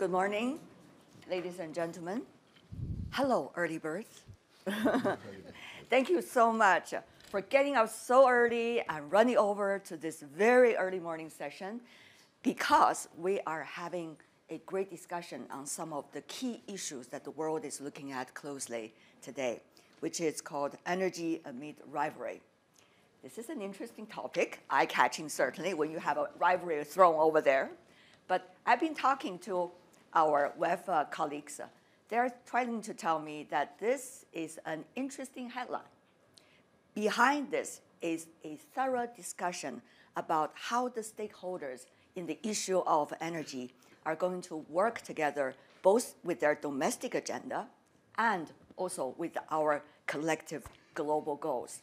Good morning, ladies and gentlemen. Hello, early birds. Thank you so much for getting up so early and running over to this very early morning session, because we are having a great discussion on some of the key issues that the world is looking at closely today, which is called energy amid rivalry. This is an interesting topic, eye-catching certainly, when you have a rivalry thrown over there. But I've been talking to our WEF colleagues. They're trying to tell me that this is an interesting headline. Behind this is a thorough discussion about how the stakeholders in the issue of energy are going to work together, both with their domestic agenda and also with our collective global goals.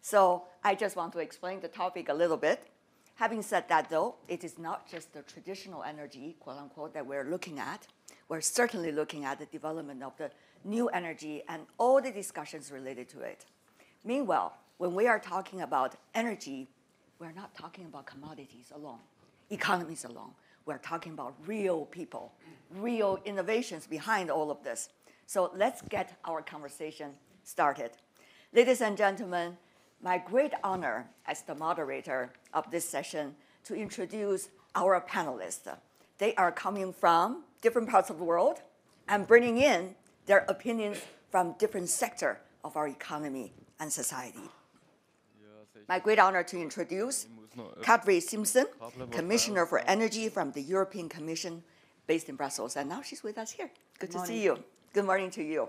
So I just want to explain the topic a little bit. Having said that, though, it is not just the traditional energy, quote unquote, that we're looking at. We're certainly looking at the development of the new energy and all the discussions related to it. Meanwhile, when we are talking about energy, we're not talking about commodities alone, economies alone. We're talking about real people, real innovations behind all of this. So let's get our conversation started. Ladies and gentlemen, my great honor as the moderator of this session to introduce our panelists. They are coming from different parts of the world and bringing in their opinions from different sectors of our economy and society. My great honor to introduce Kadri Simpson, Commissioner for Energy from the European Commission based in Brussels. And now she's with us here. Good to see you. Good morning to you.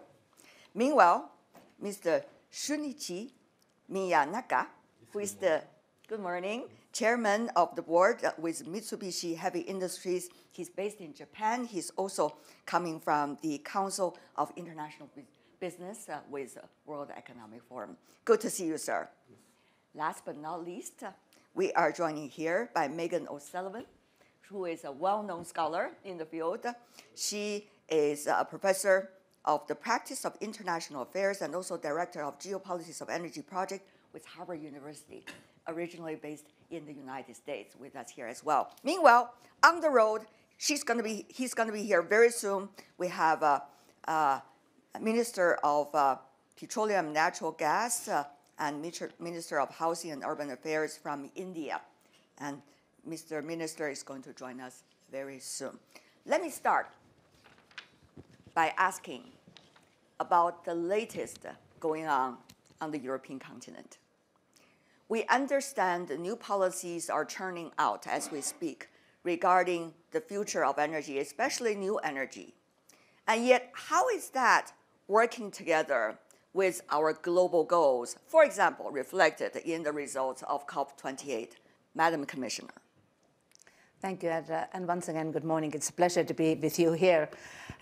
Meanwhile, Mr. Shunichi Miyanaga, who is the, good morning, chairman of the board with Mitsubishi Heavy Industries. He's based in Japan. He's also coming from the Council of International Business with World Economic Forum. Good to see you, sir. Yes. Last but not least, we are joining here by Megan O'Sullivan, who is a well-known scholar in the field. She is a professor of the practice of international affairs and also director of geopolitics of energy project with Harvard University, originally based in the United States, with us here as well. Meanwhile, on the road, he's going to be here very soon. We have Minister of Petroleum, Natural Gas, and Minister of Housing and Urban Affairs from India, and Mr. Minister is going to join us very soon. Let me start by asking about the latest going on the European continent. We understand the new policies are churning out as we speak regarding the future of energy, especially new energy. And yet, how is that working together with our global goals, for example, reflected in the results of COP28? Madam Commissioner. Thank you, Edra, and once again, good morning. It's a pleasure to be with you here.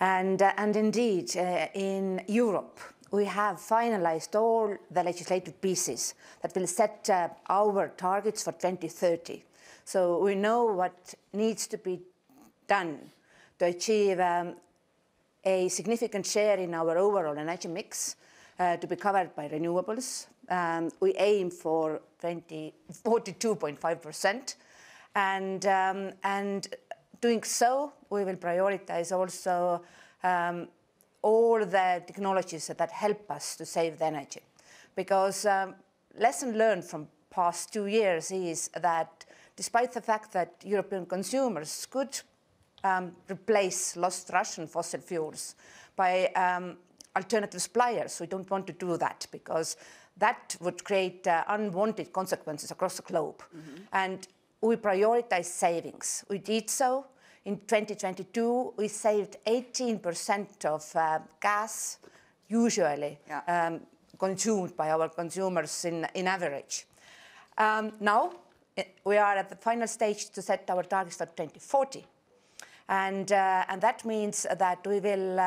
And indeed, in Europe, we have finalized all the legislative pieces that will set our targets for 2030. So we know what needs to be done to achieve a significant share in our overall energy mix to be covered by renewables. We aim for 42.5%. And doing so, we will prioritize also all the technologies that help us to save the energy. Because lesson learned from past 2 years is that despite the fact that European consumers could replace lost Russian fossil fuels by alternative suppliers, we don't want to do that because that would create unwanted consequences across the globe. Mm-hmm. And we prioritize savings. We did so. In 2022, we saved 18% of gas usually consumed by our consumers in average. Now, we are at the final stage to set our targets for 2040. And that means that we will,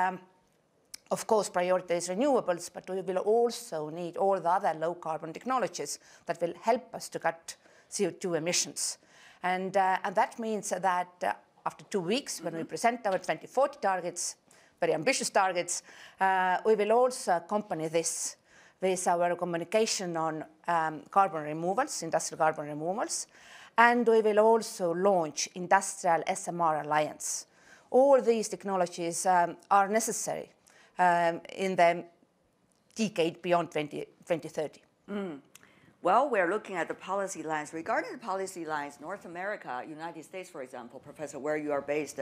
of course, prioritize renewables, but we will also need all the other low-carbon technologies that will help us to cut CO2 emissions. And that means that after 2 weeks, when we present our 2040 targets, very ambitious targets, we will also accompany this with our communication on carbon removals, industrial carbon removals, and we will also launch Industrial SMR Alliance. all these technologies are necessary in the decade beyond 2030. Mm. Well, we're looking at the policy lines. Regarding the policy lines, North America, United States, for example, Professor, where you are based,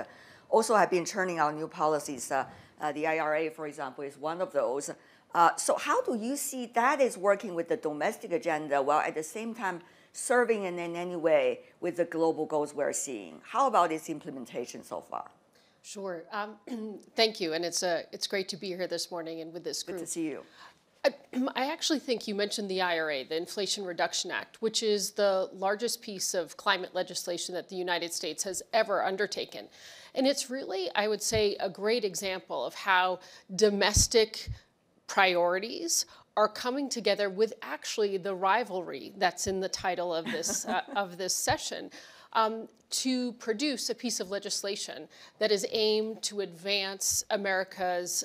also have been churning out new policies. The IRA, for example, is one of those. So how do you see that is working with the domestic agenda while at the same time serving in any way with the global goals we're seeing? How about its implementation so far? Sure. Thank you. And it's great to be here this morning and with this group. Good to see you. I actually think you mentioned the IRA, the Inflation Reduction Act, which is the largest piece of climate legislation that the United States has ever undertaken. And it's really, I would say, a great example of how domestic priorities are coming together with actually the rivalry that's in the title of this, of this session. To produce a piece of legislation that is aimed to advance America's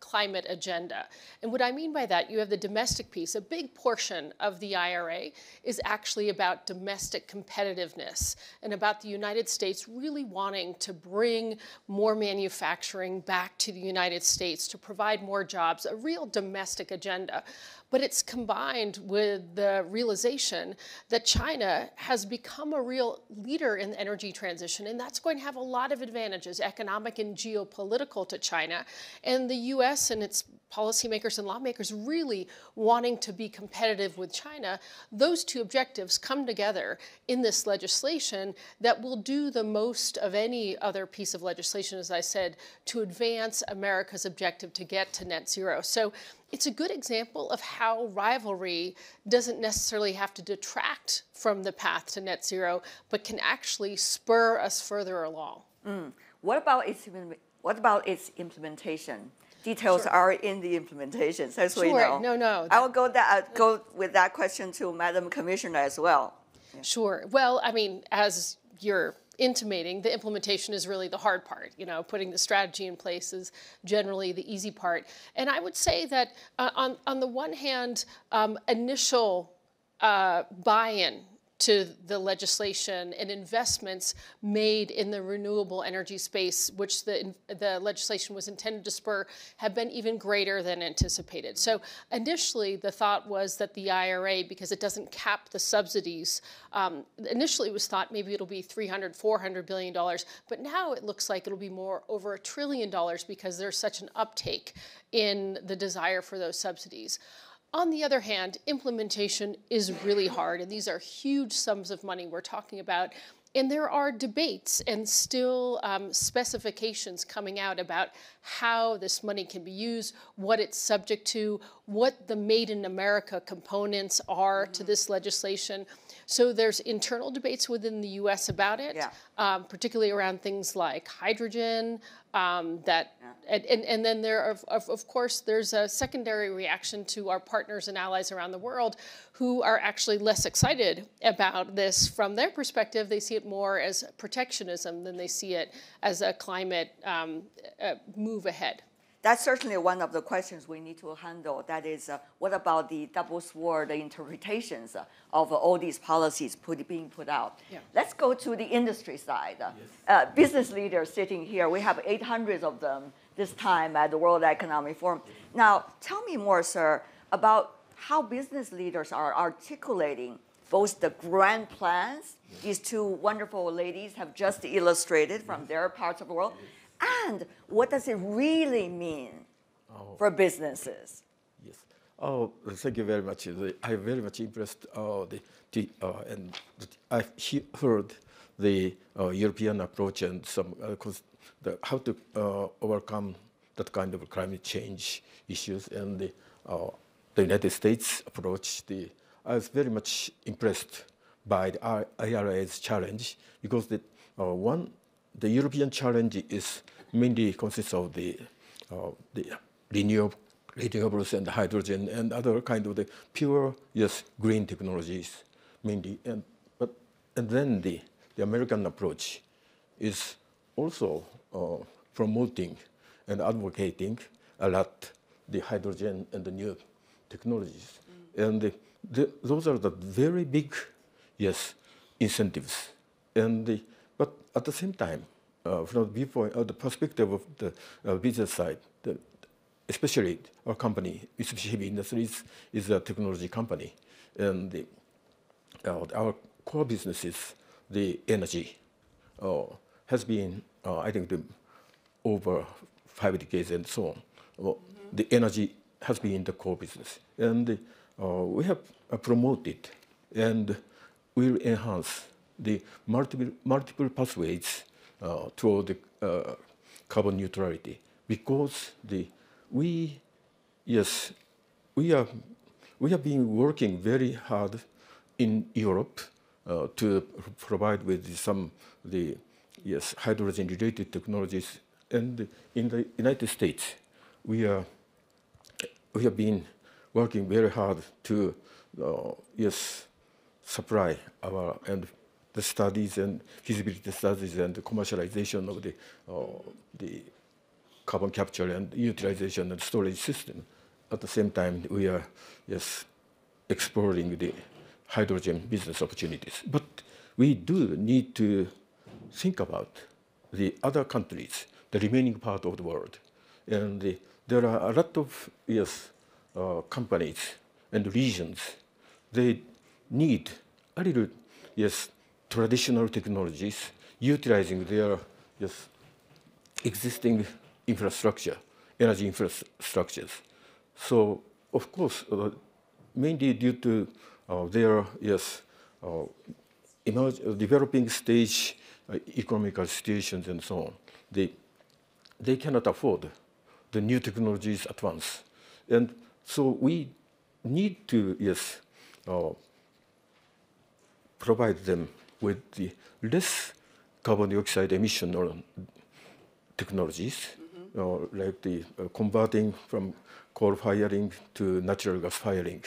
climate agenda. And what I mean by that, you have the domestic piece. A big portion of the IRA is actually about domestic competitiveness and about the United States really wanting to bring more manufacturing back to the United States to provide more jobs, a real domestic agenda. But it's combined with the realization that China has become a real leader in the energy transition, and that's going to have a lot of advantages, economic and geopolitical, to China. And the US and its policymakers and lawmakers really wanting to be competitive with China, those two objectives come together in this legislation that will do the most of any other piece of legislation, as I said, to advance America's objective to get to net zero. So it's a good example of how rivalry doesn't necessarily have to detract from the path to net zero, but can actually spur us further along. Mm. What about its implementation? Details are in the implementations, as we know. I will go with that question to Madam Commissioner as well. Yeah. Sure. Well, I mean, as you're intimating, the implementation is really the hard part. You know, putting the strategy in place is generally the easy part. And I would say that on the one hand, initial buy-in to the legislation and investments made in the renewable energy space, which the legislation was intended to spur, have been even greater than anticipated. So initially, the thought was that the IRA, because it doesn't cap the subsidies, initially it was thought maybe it'll be $300, $400 billion, but now it looks like it'll be more over $1 trillion because there's such an uptake in the desire for those subsidies. On the other hand, implementation is really hard, and these are huge sums of money we're talking about. And there are debates and still specifications coming out about how this money can be used, what it's subject to, what the Made in America components are to this legislation. So there's internal debates within the US about it, particularly around things like hydrogen, and then there, of course, there's a secondary reaction to our partners and allies around the world who are actually less excited about this. From their perspective, they see it more as protectionism than they see it as a climate move ahead. That's certainly one of the questions we need to handle. That is, what about the double-sword interpretations of all these policies being put out? Yeah. Let's go to the industry side. Yes. Business leaders sitting here, we have 800 of them this time at the World Economic Forum. Now, tell me more, sir, about how business leaders are articulating both the grand plans these two wonderful ladies have just illustrated from their parts of the world, and what does it really mean for businesses? Yes. Oh, thank you very much. I'm very much impressed. And I've heard the European approach and some how to overcome that kind of climate change issues, and the United States approach. I was very much impressed by the IRA's challenge, because the European challenge is mainly consists of the renewables and hydrogen and other kind of the pure, yes, green technologies mainly. And then the American approach is also promoting and advocating a lot the hydrogen and the new technologies. Mm. And those are the very big, yes, incentives. But at the same time, from the viewpoint of the perspective of the business side, especially our company, Mitsubishi Heavy Industries, is a technology company, and our core business is the energy. Has been, I think, over 5 decades and so on. Well, the energy has been the core business, and we have promoted and will enhance the multiple pathways toward the, carbon neutrality, because we have been working very hard in Europe to provide with some hydrogen related technologies, and in the United States we have been working very hard to supply our the studies and feasibility studies and the commercialization of the carbon capture and utilization and storage system. At the same time, we are exploring the hydrogen business opportunities. But we do need to think about the other countries, the remaining part of the world, and there are a lot of companies and regions. They need a little traditional technologies, utilizing their existing infrastructure, energy infrastructures. So of course, mainly due to their developing stage economical situations and so on, they cannot afford the new technologies at once, and so we need to provide them with the less carbon dioxide emission or technologies, like the converting from coal firing to natural gas firing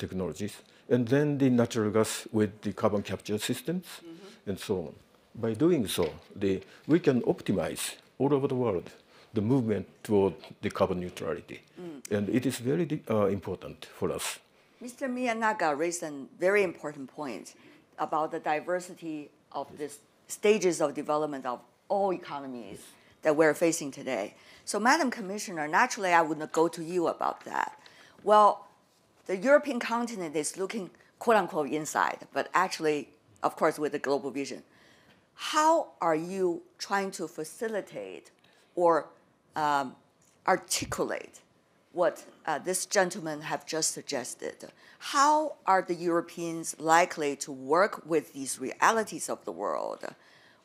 technologies, and then the natural gas with the carbon capture systems and so on. By doing so, we can optimize all over the world the movement toward the carbon neutrality. And it is very important for us. Mr. Miyanaga raised a very important point about the diversity of the stages of development of all economies that we're facing today. So, Madam Commissioner, naturally I would not go to you about that. Well, the European continent is looking, quote unquote, inside, but actually, of course, with the global vision. How are you trying to facilitate or articulate what this gentleman have just suggested? How are the Europeans likely to work with these realities of the world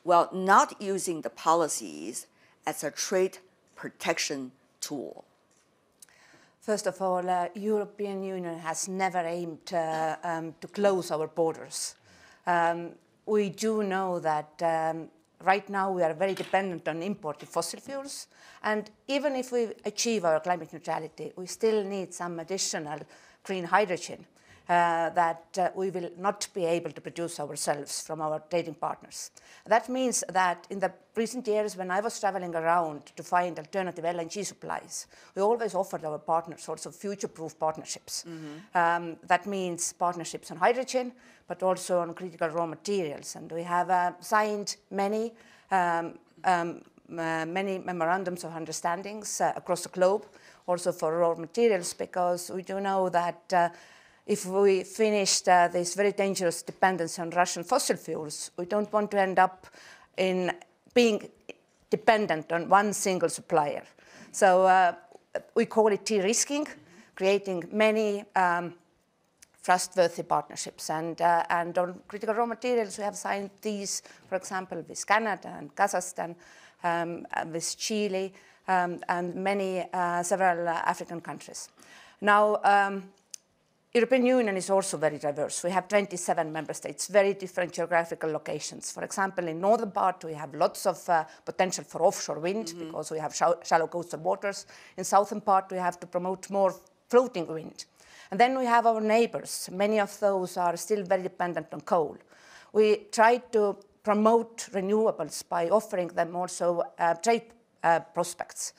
while not using the policies as a trade protection tool? First of all, European Union has never aimed to close our borders. We do know that right now we are very dependent on imported fossil fuels, and even if we achieve our climate neutrality, we still need some additional green hydrogen that we will not be able to produce ourselves from our trading partners. That means that in the recent years, when I was traveling around to find alternative LNG supplies, we always offered our partners also future-proof partnerships. That means partnerships on hydrogen, but also on critical raw materials. And we have signed many, many memorandums of understandings across the globe, also for raw materials, because we do know that if we finished this very dangerous dependence on Russian fossil fuels, we don't want to end up in being dependent on one single supplier. So we call it de-risking, creating many trustworthy partnerships. And on critical raw materials, we have signed these, for example, with Canada and Kazakhstan, with Chile, and several African countries. Now, European Union is also very diverse. We have 27 member states, very different geographical locations. For example, in northern part, we have lots of potential for offshore wind because we have shallow coastal waters. In southern part, we have to promote more floating wind. And then we have our neighbors. Many of those are still very dependent on coal. We try to promote renewables by offering them also trade prospects.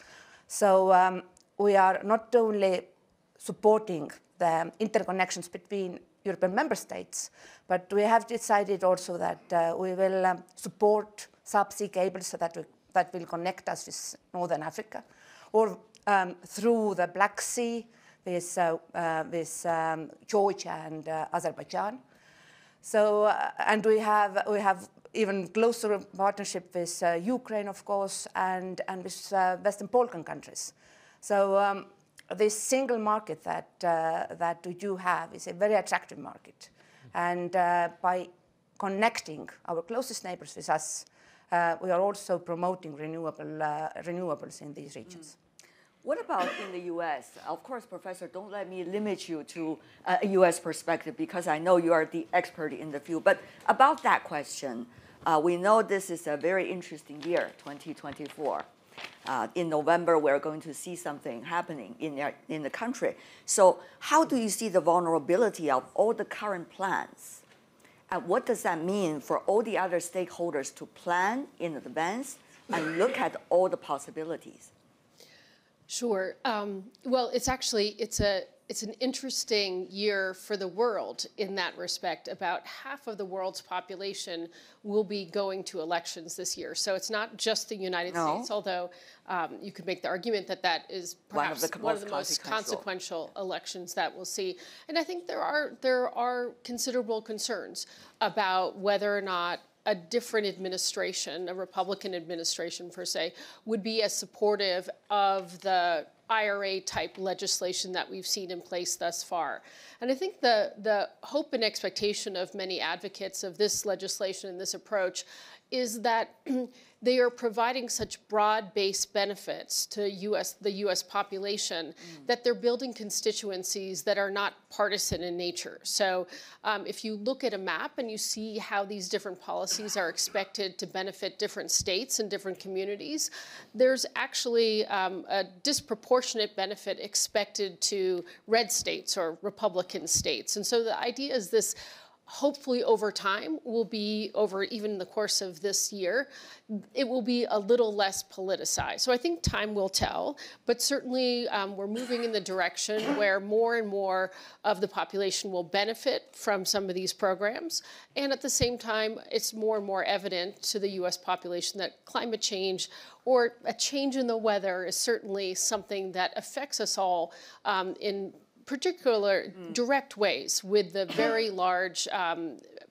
So we are not only supporting the interconnections between European member states, but we have decided also that we will support subsea cables that will connect us with Northern Africa, or through the Black Sea with Georgia and Azerbaijan. So and we have even closer partnership with Ukraine, of course, and with Western Balkan countries. So this single market that we do have is a very attractive market, and by connecting our closest neighbors with us, we are also promoting renewables in these regions. What about in the U.S.? Of course, Professor, don't let me limit you to a U.S. perspective, because I know you are the expert in the field. But about that question, we know this is a very interesting year, 2024. In November, we're going to see something happening in the country. So how do you see the vulnerability of all the current plans? And what does that mean for all the other stakeholders to plan in advance and look at all the possibilities? Sure. Well, it's actually, it's an interesting year for the world in that respect. About half of the world's population will be going to elections this year. So it's not just the United States, although you could make the argument that that is perhaps one of the most consequential elections that we'll see. And I think there are considerable concerns about whether or not a different administration, a Republican administration per se, would be as supportive of the IRA-type legislation that we've seen in place thus far. And I think the hope and expectation of many advocates of this legislation and this approach is that they are providing such broad-based benefits to the U.S. population that they're building constituencies that are not partisan in nature. So if you look at a map and you see how these different policies are expected to benefit different states and different communities, there's actually a disproportionate benefit expected to red states or Republican states. And so the idea is this, hopefully over time, will be, over even the course of this year, it will be a little less politicized. So I think time will tell, but certainly we're moving in the direction where more and more of the population will benefit from some of these programs. And at the same time, it's more and more evident to the US population that climate change or a change in the weather is certainly something that affects us all in particular direct ways, with the very large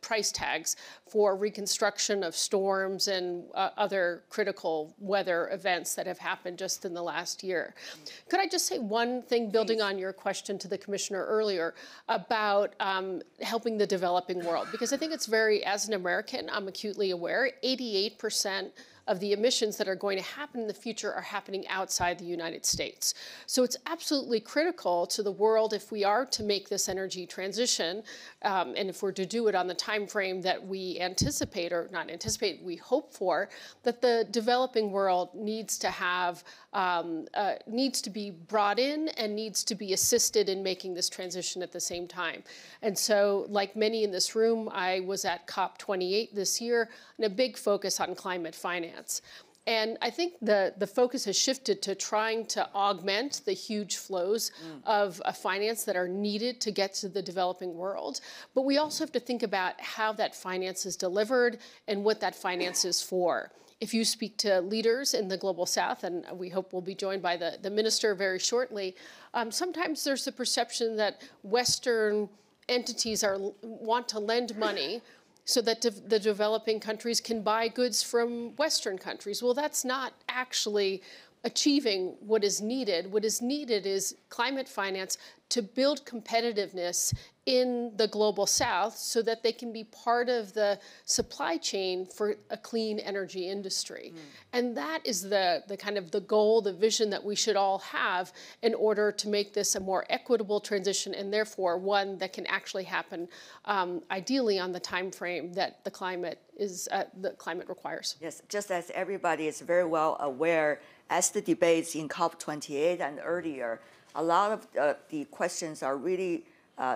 price tags for reconstruction of storms and other critical weather events that have happened just in the last year. Could I just say one thing, building on your question to the commissioner earlier about helping the developing world? Because I think it's very, as an American, I'm acutely aware, 88% of the emissions that are going to happen in the future are happening outside the United States. So it's absolutely critical to the world, if we are to make this energy transition, and if we're to do it on the time frame that we anticipate, or not anticipate, we hope for, that the developing world needs to have, needs to be brought in and needs to be assisted in making this transition at the same time. And so, like many in this room, I was at COP28 this year, and a big focus on climate finance. And I think the focus has shifted to trying to augment the huge flows of finance that are needed to get to the developing world. But we also have to think about how that finance is delivered and what that finance is for. If you speak to leaders in the Global South, and we hope we'll be joined by the minister very shortly, sometimes there's the perception that Western entities want to lend money so that the developing countries can buy goods from Western countries. Well, that's not actually achieving what is needed. What is needed is climate finance to build competitiveness in the Global South so that they can be part of the supply chain for a clean energy industry. And that is the kind of the goal, the vision that we should all have in order to make this a more equitable transition, and therefore one that can actually happen ideally on the time frame that the climate requires. Yes, just as everybody is very well aware, as the debates in COP28 and earlier, a lot of the questions are really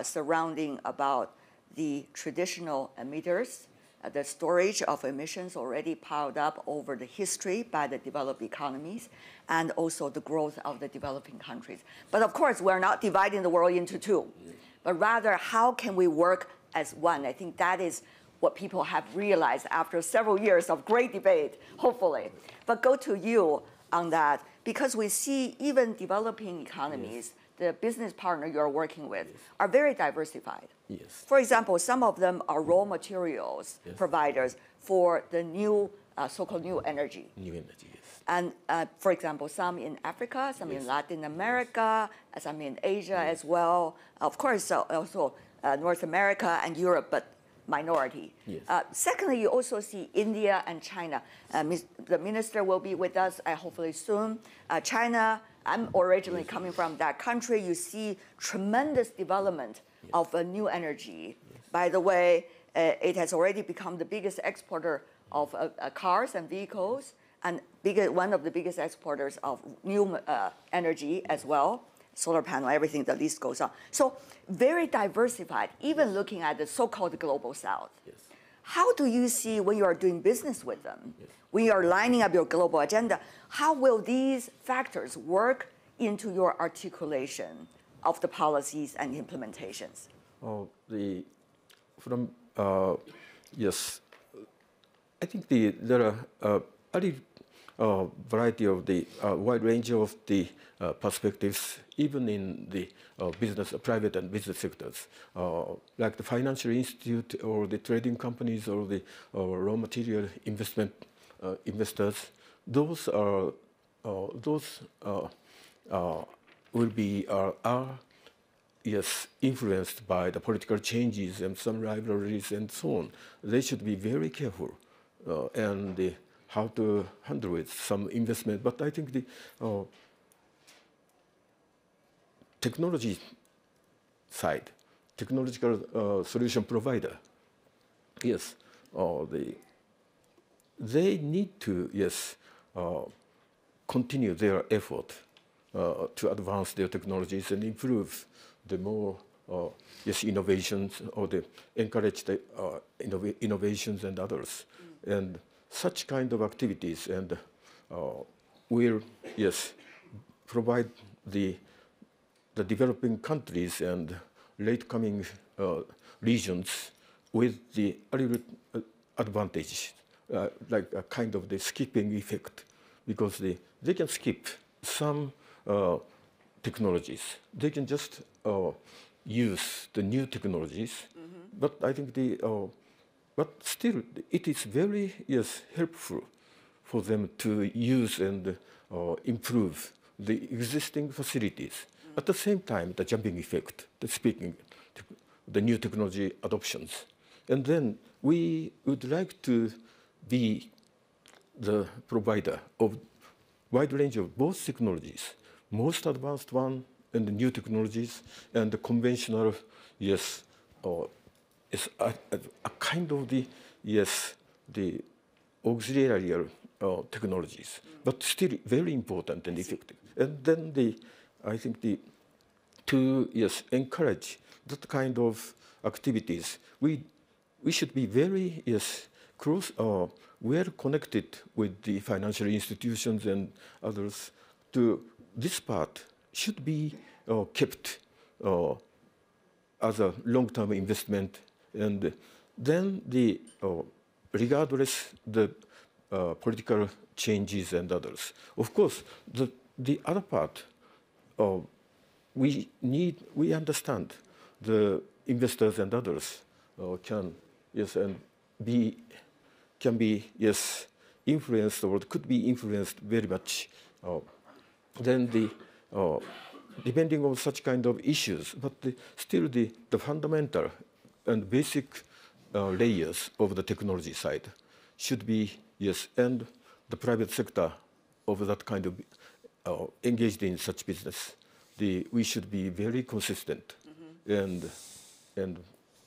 surrounding about the traditional emitters, the storage of emissions already piled up over the history by the developed economies, and also the growth of the developing countries. But of course, we're not dividing the world into two, but rather how can we work as one? I think that is what people have realized after several years of great debate, hopefully. But go to you on that, because we see even developing economies, the business partner you're working with, are very diversified. Yes. For example, some of them are raw materials providers for the new so-called new energy. New energy, yes. And for example, some in Africa, some in Latin America, some in Asia as well. Of course, also North America and Europe, but minority. Yes. Secondly, you also see India and China. The minister will be with us hopefully soon. China, I'm originally coming from that country. You see tremendous development of new energy. Yes. By the way, it has already become the biggest exporter of cars and vehicles, and one of the biggest exporters of new energy as well. Solar panel, everything, the list goes on. So very diversified, even looking at the so-called global south. Yes. How do you see when you are doing business with them, when you are lining up your global agenda, how will these factors work into your articulation of the policies and implementations? Oh, I think there are a variety of the wide range of the perspectives, even in the private and business sectors, like the financial institute or the trading companies or the raw material investment investors. Those are influenced by the political changes and some rivalries and so on. They should be very careful and how to handle with some investment. But I think the technology side, technological solution provider, they need to, continue their effort to advance their technologies and improve the more innovations, or the encourage the innovations and others. And such kind of activities and will provide the developing countries and late-coming regions with the advantage, like a kind of the skipping effect, because they can skip some technologies. They can just use the new technologies, but I think but still, it is very helpful for them to use and improve the existing facilities. At the same time, the jumping effect, the new technology adoptions. And then we would like to be the provider of a wide range of both technologies, most advanced one and the new technologies, and the conventional, it's a kind of the auxiliary technologies, but still very important and effective. And then I think to encourage that kind of activities, we should be very close, well connected with the financial institutions and others. To this part should be kept as a long-term investment. And then regardless the political changes and others. Of course, the other part, we understand the investors and others can be influenced or could be influenced very much. Then depending on such kind of issues, but still the fundamental and basic layers of the technology side should be, and the private sector of that kind of engaged in such business, we should be very consistent and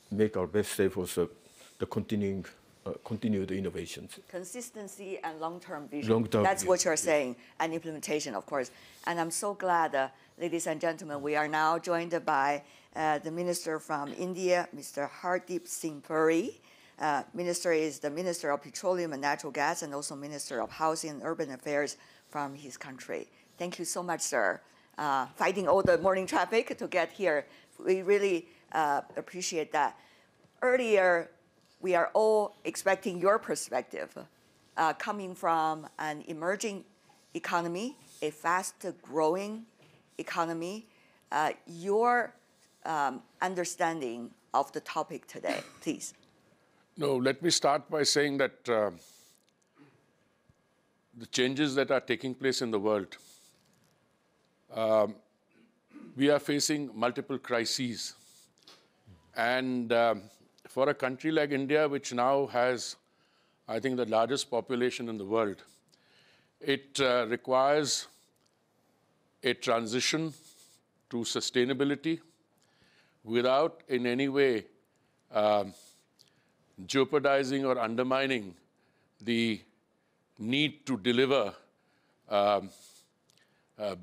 make our best efforts of the continued innovations. Consistency and long-term vision. That's what you're saying, and implementation, of course. And I'm so glad, ladies and gentlemen, we are now joined by the minister from India, Mr. Hardeep Singh Puri. Minister is the Minister of Petroleum and Natural Gas and also Minister of Housing and Urban Affairs from his country. Thank you so much, sir. Fighting all the morning traffic to get here. We really appreciate that. Earlier, we are all expecting your perspective coming from an emerging economy, a fast-growing economy, your understanding of the topic today, please. No, let me start by saying that the changes that are taking place in the world, we are facing multiple crises. And for a country like India, which now has, I think, the largest population in the world, it requires a transition to sustainability without in any way jeopardizing or undermining the need to deliver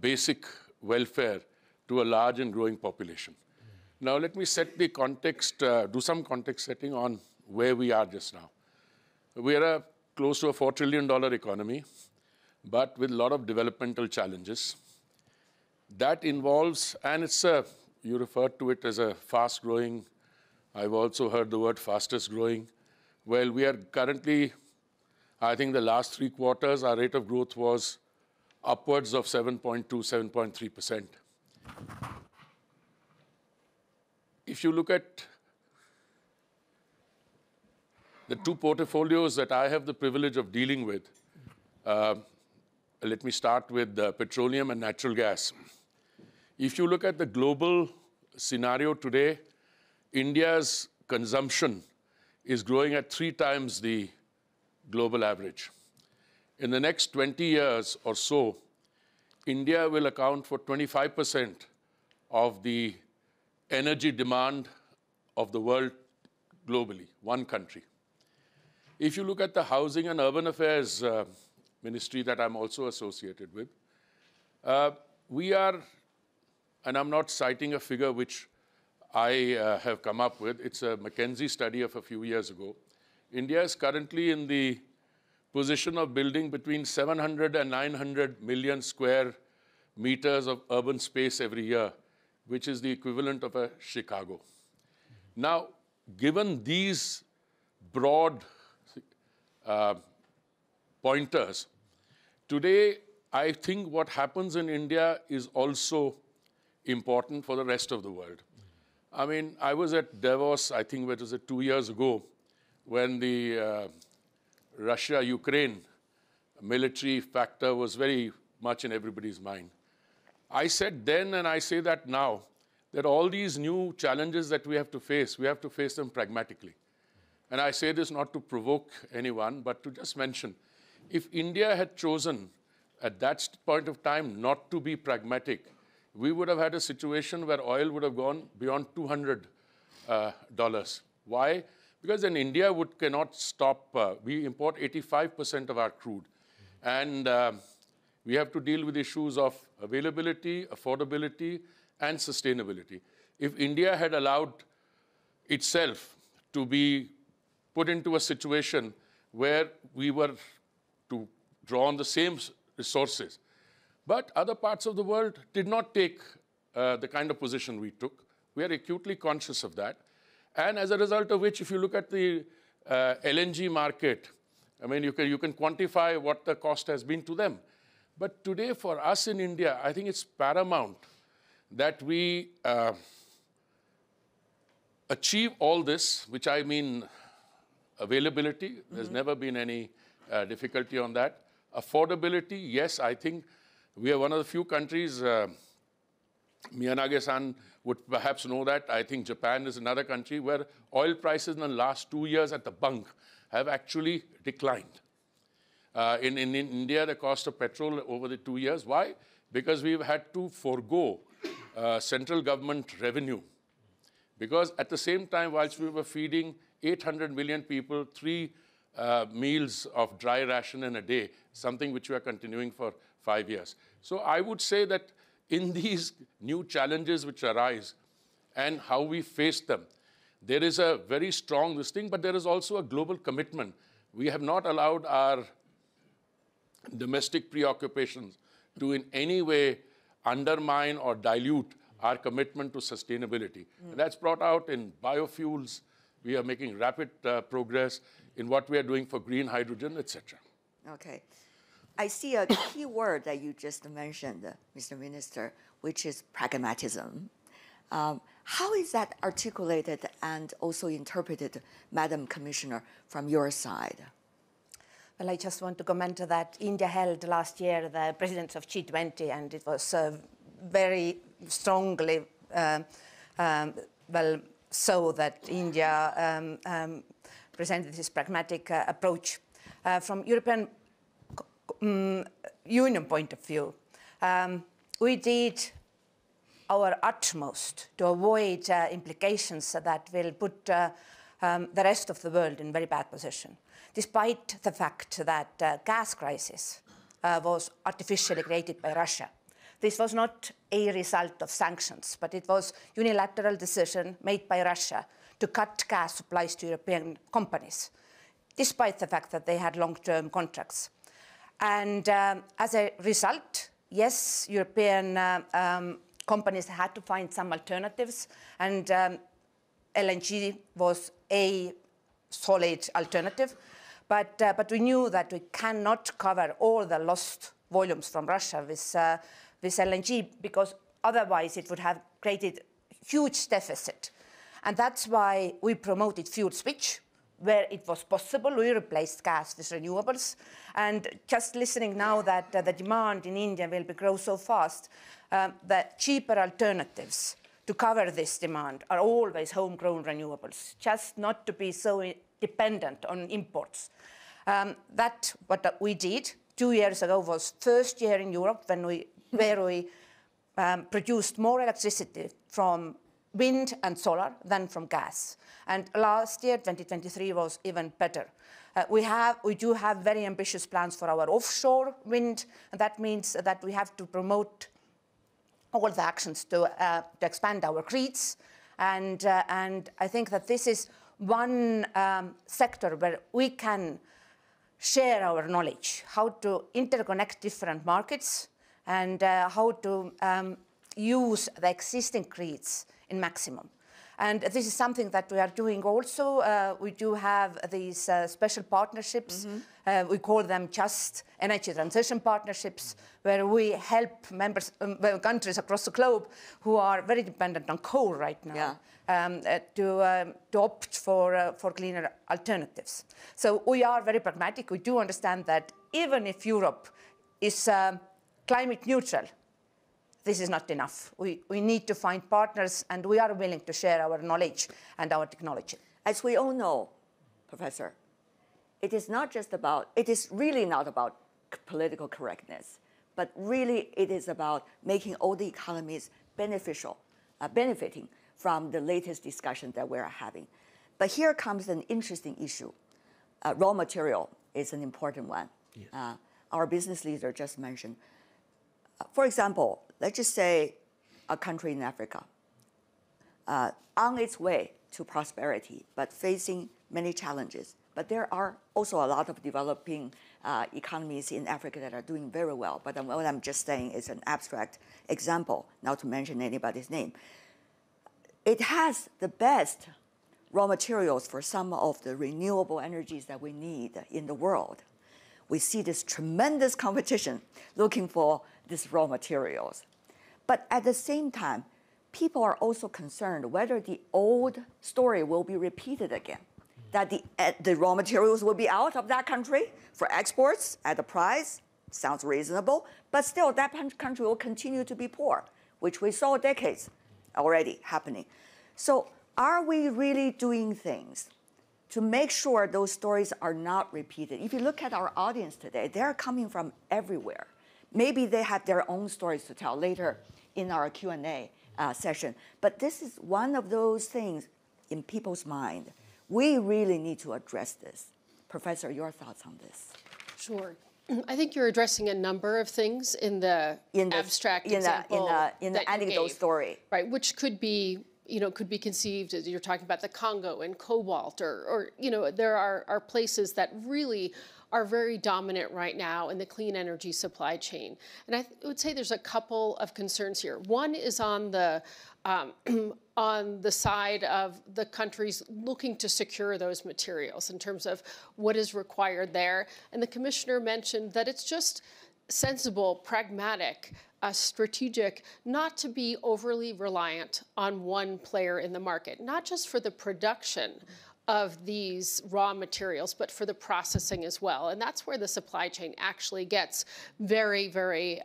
basic welfare to a large and growing population. Now, let me set the context, do some context setting on where we are just now. We are close to a $4 trillion economy, but with a lot of developmental challenges. That involves, and it's a, you referred to it as a fast-growing, I've also heard the word fastest-growing. Well, we are currently, I think the last three quarters, our rate of growth was upwards of 7.2, 7.3%. If you look at the two portfolios that I have the privilege of dealing with, let me start with petroleum and natural gas. If you look at the global scenario today, India's consumption is growing at 3 times the global average. In the next 20 years or so, India will account for 25% of the energy demand of the world globally, one country. If you look at the Housing and Urban Affairs Ministry that I'm also associated with, we are, and I'm not citing a figure which I have come up with. It's a McKinsey study of a few years ago. India is currently in the position of building between 700 and 900 million square meters of urban space every year, which is the equivalent of a Chicago. Now, given these broad pointers, today I think what happens in India is also important for the rest of the world. I mean, I was at Davos, I think it was 2 years ago, when the Russia-Ukraine military factor was very much in everybody's mind. I said then, and I say that now, that all these new challenges that we have to face them pragmatically. And I say this not to provoke anyone, but to just mention, if India had chosen at that point of time not to be pragmatic, we would have had a situation where oil would have gone beyond $200. Why? Because then India cannot stop. We import 85% of our crude. And we have to deal with issues of availability, affordability, and sustainability. If India had allowed itself to be put into a situation where we were to draw on the same resources, but other parts of the world did not take the kind of position we took. We are acutely conscious of that. And as a result of which, if you look at the LNG market, I mean, you can quantify what the cost has been to them. But today, for us in India, I think it's paramount that we achieve all this, which I mean availability. There's never been any difficulty on that. Affordability, yes, I think. We are one of the few countries, Miyanaga-san would perhaps know that. I think Japan is another country where oil prices in the last 2 years at the bunk have actually declined. In India, the cost of petrol over the 2 years. Why? Because we've had to forego central government revenue. Because at the same time, whilst we were feeding 800 million people 3 meals of dry ration in a day, something which we are continuing for 5 years. So I would say that in these new challenges which arise and how we face them, there is a very strong this thing, but there is also a global commitment. We have not allowed our domestic preoccupations to in any way undermine or dilute our commitment to sustainability. And that's brought out in biofuels, We are making rapid progress in what we are doing for green hydrogen, etc. Okay. I see a key word that you just mentioned, Mr. Minister, which is pragmatism. How is that articulated and also interpreted, Madam Commissioner, from your side? Well, I just want to comment that India held last year the presidents of G20, and it was very strongly so that India presented this pragmatic approach. From European Union point of view, we did our utmost to avoid implications that will put the rest of the world in very bad position, despite the fact that gas crisis was artificially created by Russia. This was not a result of sanctions, but it was unilateral decision made by Russia to cut gas supplies to European companies, despite the fact that they had long-term contracts. And as a result, yes, European companies had to find some alternatives, and LNG was a solid alternative. But we knew that we cannot cover all the lost volumes from Russia with LNG, because otherwise it would have created huge deficit. And that's why we promoted fuel switch. Where it was possible, we replaced gas with renewables. And just listening now that the demand in India will grow so fast, that cheaper alternatives to cover this demand are always homegrown renewables, just not to be so dependent on imports. That's what we did. 2 years ago was first year in Europe when we produced more electricity from wind and solar than from gas. And last year, 2023, was even better. We do have very ambitious plans for our offshore wind, and that means that we have to promote all the actions to expand our grids. And I think that this is one sector where we can share our knowledge, how to interconnect different markets and how to use the existing grids in maximum. And this is something that we are doing also. We do have these special partnerships. We call them just energy transition partnerships, where we help members, countries across the globe who are very dependent on coal right now to opt for cleaner alternatives. So we are very pragmatic. We do understand that even if Europe is climate neutral, this is not enough. We need to find partners, and we are willing to share our knowledge and our technology. As we all know, Professor, it is not just about, it is really not about political correctness, but really it is about making all the economies benefiting from the latest discussion that we're having. But here comes an interesting issue. Raw material is an important one. Yeah. Our business leader just mentioned. For example, let's just say a country in Africa on its way to prosperity, but facing many challenges. But there are also a lot of developing economies in Africa that are doing very well. But what I'm just saying is an abstract example, not to mention anybody's name. It has the best raw materials for some of the renewable energies that we need in the world. We see this tremendous competition looking for these raw materials. But at the same time, people are also concerned whether the old story will be repeated again, that the raw materials will be out of that country for exports at a price, sounds reasonable, but still that country will continue to be poor, which we saw decades already happening. So are we really doing things to make sure those stories are not repeated? If you look at our audience today, they're coming from everywhere. Maybe they have their own stories to tell later in our Q&A session. But this is one of those things in people's mind. We really need to address this. Professor, your thoughts on this? Sure. I think you're addressing a number of things in the abstract example, in the anecdotal story. Right, which could be, you know, could be conceived as you're talking about the Congo and cobalt, or you know, there are places that really are very dominant right now in the clean energy supply chain. And I would say there's a couple of concerns here. One is on the side of the countries looking to secure those materials in terms of what is required there. And the commissioner mentioned that it's just sensible, pragmatic, strategic, not to be overly reliant on one player in the market, not just for the production of these raw materials, but for the processing as well. And that's where the supply chain actually gets very, very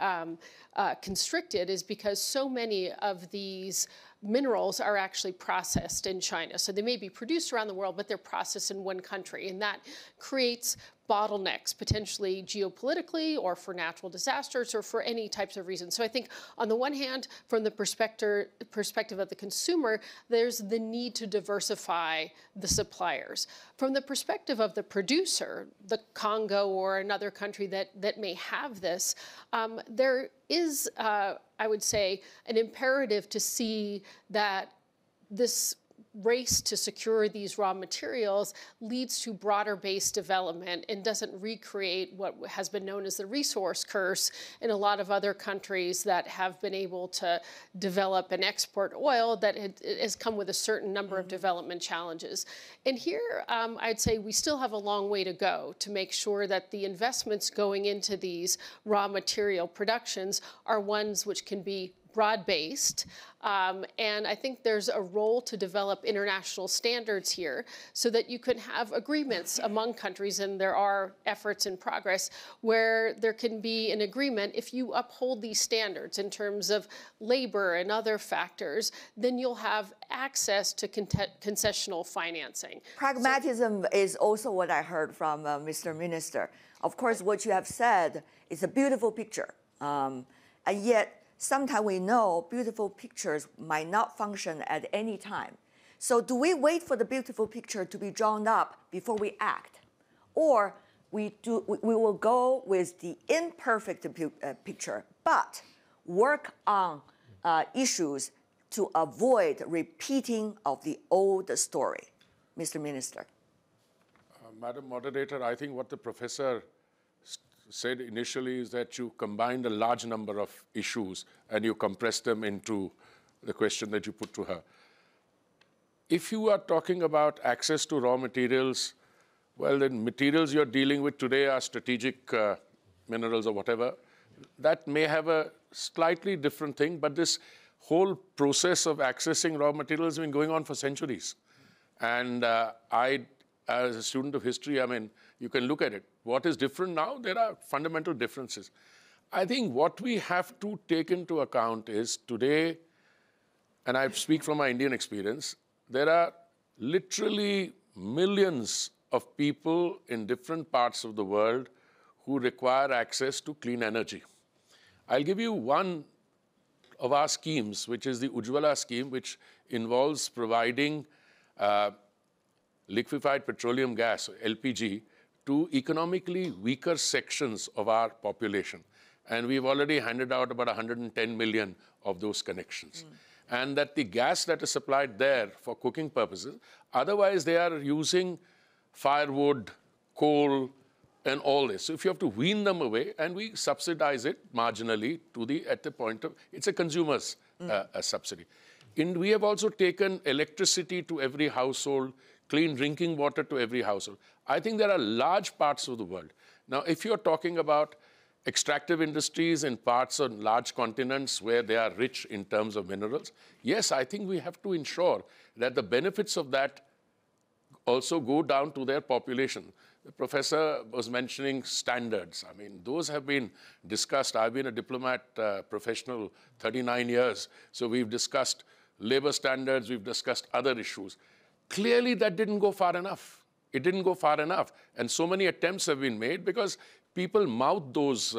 constricted, is because so many of these minerals are actually processed in China. So they may be produced around the world, but they're processed in one country. And that creates bottlenecks, potentially geopolitically or for natural disasters or for any types of reasons. So I think on the one hand, from the perspective of the consumer, there's the need to diversify the suppliers. From the perspective of the producer, the Congo or another country that may have this, there is, I would say, an imperative to see that this race to secure these raw materials leads to broader-based development and doesn't recreate what has been known as the resource curse in a lot of other countries that have been able to develop and export oil that has come with a certain number of development challenges. And here, I'd say we still have a long way to go to make sure that the investments going into these raw material productions are ones which can be broad-based, and I think there's a role to develop international standards here so that you can have agreements among countries, and there are efforts in progress where there can be an agreement. If you uphold these standards in terms of labor and other factors, then you'll have access to concessional financing. Pragmatism is also what I heard from Mr. Minister. Of course, what you have said is a beautiful picture, and yet sometimes we know beautiful pictures might not function at any time. So do we wait for the beautiful picture to be drawn up before we act? Or we will go with the imperfect picture, but work on issues to avoid repeating of the old story? Mr. Minister. Madam Moderator, I think what the professor said initially is that you combined a large number of issues and you compress them into the question that you put to her. If you are talking about access to raw materials, well, then materials you're dealing with today are strategic minerals or whatever. That may have a slightly different thing, but this whole process of accessing raw materials has been going on for centuries. And I, as a student of history, I mean, you can look at it. What is different now? There are fundamental differences. I think what we have to take into account is today, and I speak from my Indian experience, there are literally millions of people in different parts of the world who require access to clean energy. I'll give you one of our schemes, which is the Ujjwala scheme, which involves providing liquefied petroleum gas, LPG, to economically weaker sections of our population. And we've already handed out about 110 million of those connections. And that the gas that is supplied there for cooking purposes, otherwise they are using firewood, coal, and all this. So if you have to wean them away, and we subsidize it marginally to the, at the point of, it's a consumer's a subsidy. And we have also taken electricity to every household, clean drinking water to every household. I think there are large parts of the world. Now, if you're talking about extractive industries in parts on large continents where they are rich in terms of minerals, yes, I think we have to ensure that the benefits of that also go down to their population. The professor was mentioning standards. I mean, those have been discussed. I've been a diplomat professional 39 years, so we've discussed labor standards, we've discussed other issues. Clearly, that didn't go far enough. It didn't go far enough. And so many attempts have been made because people mouth those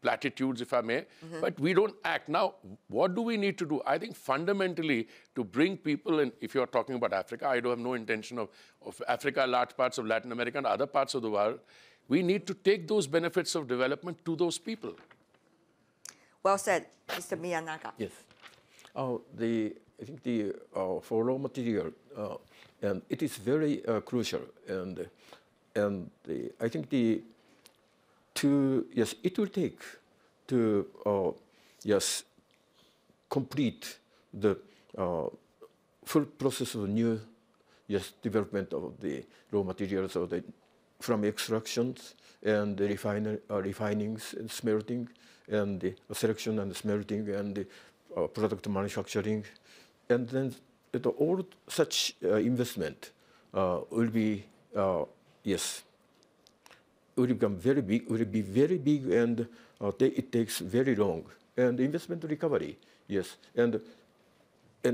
platitudes, if I may, but we don't act. Now, what do we need to do? I think fundamentally to bring people in, if you're talking about Africa, I do have no intention of Africa, large parts of Latin America and other parts of the world, we need to take those benefits of development to those people. Well said, Mr. Miyanaga. Yes. I think the, for raw material, and it is very crucial, and And I think the it will take to complete the full process of new development of the raw materials or the from extractions and the refinings and smelting and the selection and smelting and the, product manufacturing, and then all such investment will be will become very big. Will be very big, and it takes very long. And investment recovery, and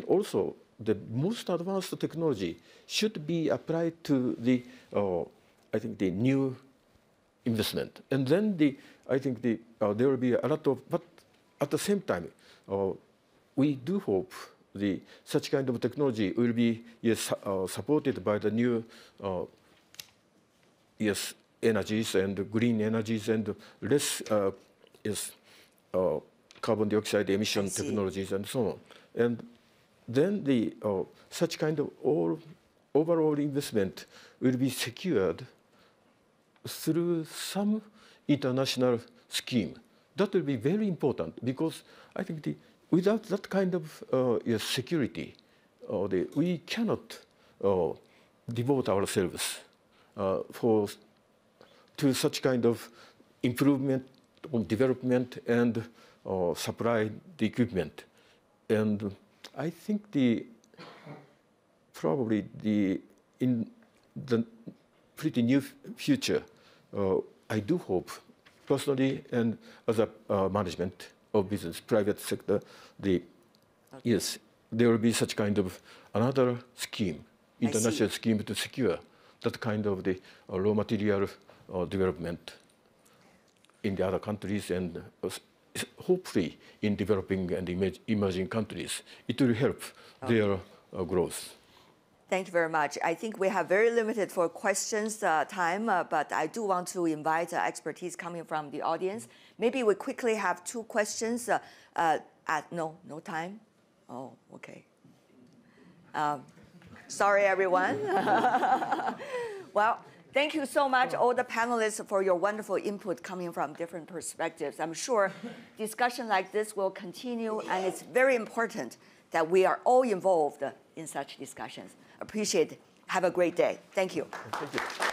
also the most advanced technology should be applied to the I think the new investment, and then the I think the there will be a lot of, but at the same time. We do hope the such kind of technology will be supported by the new energies and green energies and less carbon dioxide emission technologies and so on. And then the such kind of all overall investment will be secured through some international scheme. That will be very important because I think the without that kind of security, we cannot devote ourselves to such kind of improvement on development and supply the equipment. And I think the probably the in the pretty near future, I do hope personally and as a management. Of business, private sector, there will be such kind of another scheme, international scheme to secure that kind of the raw material development in the other countries and hopefully in developing and emerging countries. It will help their growth. Thank you very much. I think we have very limited for questions time, but I do want to invite expertise coming from the audience. Maybe we quickly have two questions. No time? Oh, okay. Sorry, everyone. Well, thank you so much, all the panelists, for your wonderful input coming from different perspectives. I'm sure discussion like this will continue, and it's very important that we are all involved in such discussions. Appreciate it. Have a great day. Thank you. Thank you.